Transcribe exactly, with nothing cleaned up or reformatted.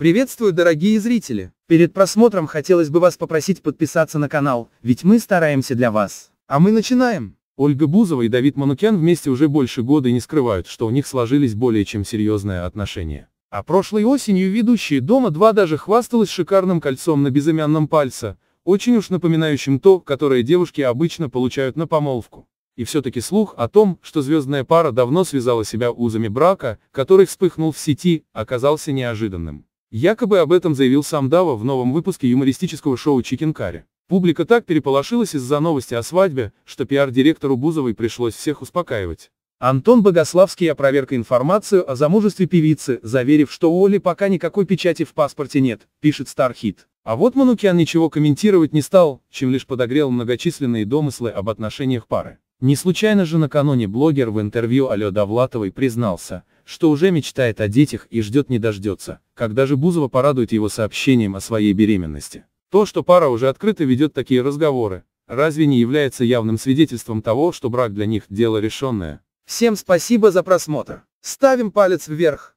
Приветствую, дорогие зрители! Перед просмотром хотелось бы вас попросить подписаться на канал, ведь мы стараемся для вас. А мы начинаем! Ольга Бузова и Давид Манукян вместе уже больше года и не скрывают, что у них сложились более чем серьезные отношения. А прошлой осенью ведущая «Дома-два» даже хвасталась шикарным кольцом на безымянном пальце, очень уж напоминающим то, которое девушки обычно получают на помолвку. И все-таки слух о том, что звездная пара давно связала себя узами брака, который вспыхнул в сети, оказался неожиданным. Якобы об этом заявил сам Дава в новом выпуске юмористического шоу «Чикен Карри». Публика так переполошилась из-за новости о свадьбе, что пиар-директору Бузовой пришлось всех успокаивать. Антон Богославский опроверг информацию о замужестве певицы, заверив, что у Оли пока никакой печати в паспорте нет, пишет Стар Хит. А вот Манукян ничего комментировать не стал, чем лишь подогрел многочисленные домыслы об отношениях пары. Не случайно же накануне блогер в интервью Алёне Влатовой признался, что уже мечтает о детях и ждет не дождется, когда же Бузова порадует его сообщением о своей беременности. То, что пара уже открыто ведет такие разговоры, разве не является явным свидетельством того, что брак для них дело решенное? Всем спасибо за просмотр. Ставим палец вверх.